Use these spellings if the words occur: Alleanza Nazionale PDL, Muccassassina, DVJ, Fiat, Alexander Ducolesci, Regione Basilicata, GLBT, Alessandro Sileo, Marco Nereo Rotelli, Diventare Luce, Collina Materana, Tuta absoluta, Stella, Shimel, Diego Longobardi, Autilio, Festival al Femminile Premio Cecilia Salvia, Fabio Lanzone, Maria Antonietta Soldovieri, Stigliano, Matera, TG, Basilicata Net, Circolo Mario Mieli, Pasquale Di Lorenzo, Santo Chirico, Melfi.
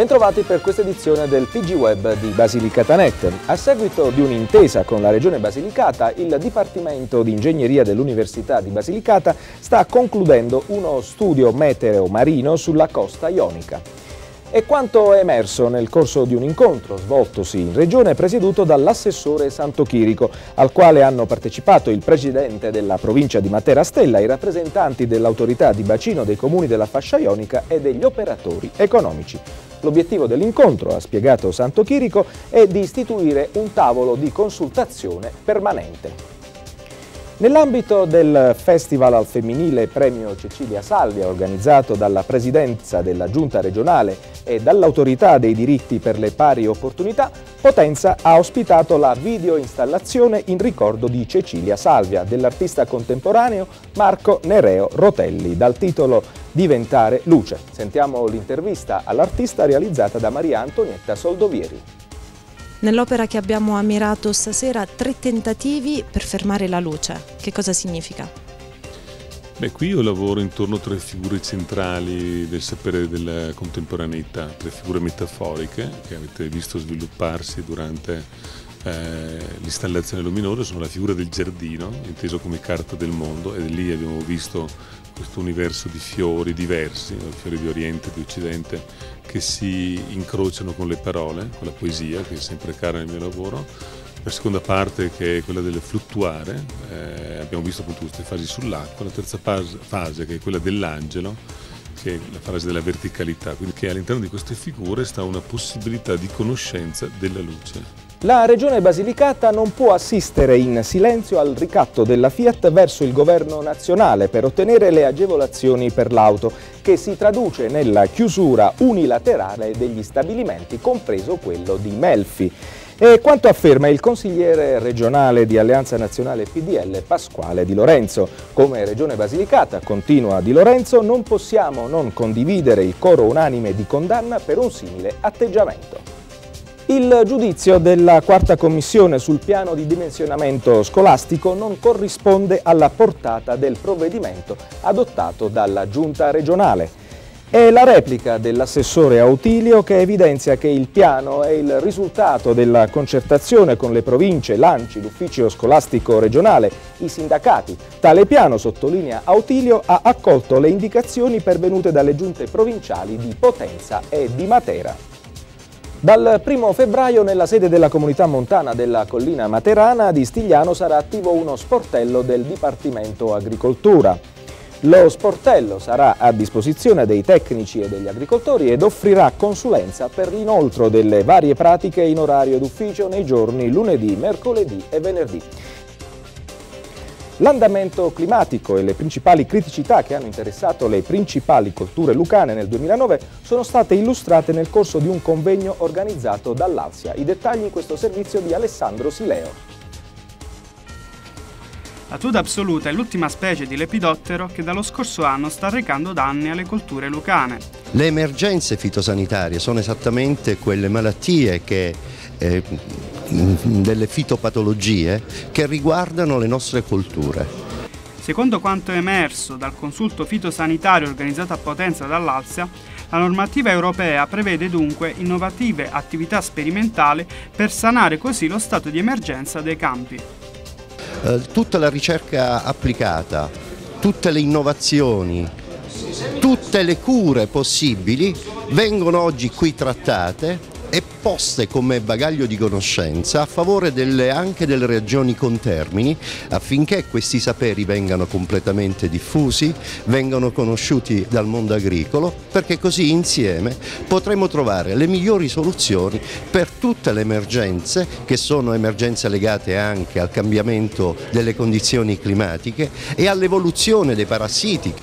Bentrovati per questa edizione del TG Web di Basilicata Net. A seguito di un'intesa con la Regione Basilicata, il Dipartimento di Ingegneria dell'Università di Basilicata sta concludendo uno studio metereo marino sulla costa ionica. È quanto è emerso nel corso di un incontro svoltosi in Regione presieduto dall'assessore Santo Chirico, al quale hanno partecipato il presidente della provincia di Matera Stella, i rappresentanti dell'autorità di bacino dei comuni della fascia ionica e degli operatori economici. L'obiettivo dell'incontro, ha spiegato Santo Chirico, è di istituire un tavolo di consultazione permanente. Nell'ambito del Festival al Femminile Premio Cecilia Salvia, organizzato dalla Presidenza della Giunta regionale e dall'Autorità dei diritti per le pari opportunità, Potenza ha ospitato la videoinstallazione in ricordo di Cecilia Salvia dell'artista contemporaneo Marco Nereo Rotelli, dal titolo Diventare Luce. Sentiamo l'intervista all'artista realizzata da Maria Antonietta Soldovieri. Nell'opera che abbiamo ammirato stasera, 3 tentativi per fermare la luce. Che cosa significa? Beh, qui io lavoro intorno a 3 figure centrali del sapere della contemporaneità, 3 figure metaforiche che avete visto svilupparsi durante l'installazione luminosa. Sono la figura del giardino, inteso come carta del mondo, e lì abbiamo visto questo universo di fiori diversi, fiori di Oriente e di Occidente, che si incrociano con le parole, con la poesia, che è sempre cara nel mio lavoro. La seconda parte, che è quella del fluttuare, abbiamo visto appunto queste fasi sull'acqua. La terza fase, che è quella dell'angelo, che è la fase della verticalità, quindi che all'interno di queste figure sta una possibilità di conoscenza della luce. La Regione Basilicata non può assistere in silenzio al ricatto della Fiat verso il governo nazionale per ottenere le agevolazioni per l'auto, che si traduce nella chiusura unilaterale degli stabilimenti, compreso quello di Melfi. E quanto afferma il consigliere regionale di Alleanza Nazionale PDL Pasquale Di Lorenzo. Come Regione Basilicata, continua Di Lorenzo, non possiamo non condividere il coro unanime di condanna per un simile atteggiamento. Il giudizio della 4ª Commissione sul piano di dimensionamento scolastico non corrisponde alla portata del provvedimento adottato dalla Giunta regionale. È la replica dell'assessore Autilio, che evidenzia che il piano è il risultato della concertazione con le province, l'ANCI, l'ufficio scolastico regionale, i sindacati. Tale piano, sottolinea Autilio, ha accolto le indicazioni pervenute dalle giunte provinciali di Potenza e di Matera. Dal 1° febbraio nella sede della comunità montana della Collina Materana di Stigliano sarà attivo uno sportello del Dipartimento Agricoltura. Lo sportello sarà a disposizione dei tecnici e degli agricoltori ed offrirà consulenza per l'inoltro delle varie pratiche in orario d'ufficio nei giorni lunedì, mercoledì e venerdì. L'andamento climatico e le principali criticità che hanno interessato le principali colture lucane nel 2009 sono state illustrate nel corso di un convegno organizzato dall'Alsia. I dettagli in questo servizio di Alessandro Sileo. La tuta absoluta è l'ultima specie di lepidottero che dallo scorso anno sta recando danni alle colture lucane. Le emergenze fitosanitarie sono esattamente quelle malattie che delle fitopatologie che riguardano le nostre colture. Secondo quanto emerso dal consulto fitosanitario organizzato a Potenza dall'Alsia, la normativa europea prevede dunque innovative attività sperimentali per sanare così lo stato di emergenza dei campi. Tutta la ricerca applicata, tutte le innovazioni, tutte le cure possibili vengono oggi qui trattate e poste come bagaglio di conoscenza a favore anche delle regioni contermini, affinché questi saperi vengano completamente diffusi, vengano conosciuti dal mondo agricolo, perché così insieme potremo trovare le migliori soluzioni per tutte le emergenze, che sono emergenze legate anche al cambiamento delle condizioni climatiche e all'evoluzione dei parassiti.